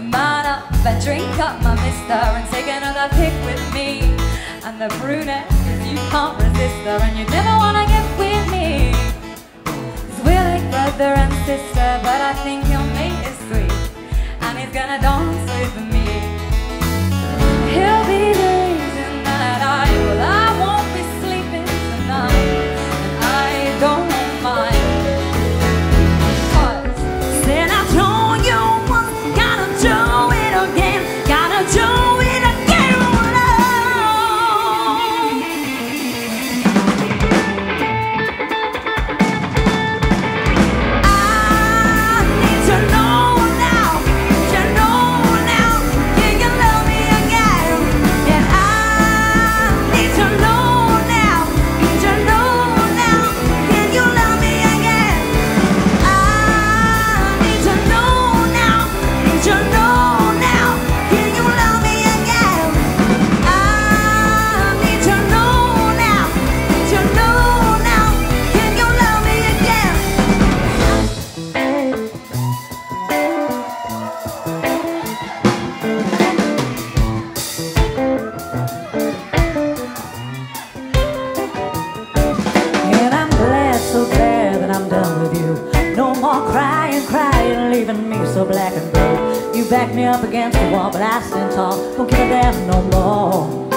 I might up and drink up my mister and take another pick with me. And the brunette, cause you can't resist her and you never wanna get with me. Cause we're like brother and sister, but I think your mate is sweet and he's gonna dance with me. He'll be the reason that I won't be sleeping tonight, and I don't mind. Cause then I told you once, gotta do it again, gotta do it again, oh. I need to know now, to know now, can you love me again? And I need to know now, can you love me again? I need to know now, need to know now, can you love me again? I need to know now, need to know now, can you love me again? And I'm glad, so glad that I'm done with you. No more crying, crying, leaving me so black and blue. You back me up against the wall, but I stand tall. Don't give a damn no more.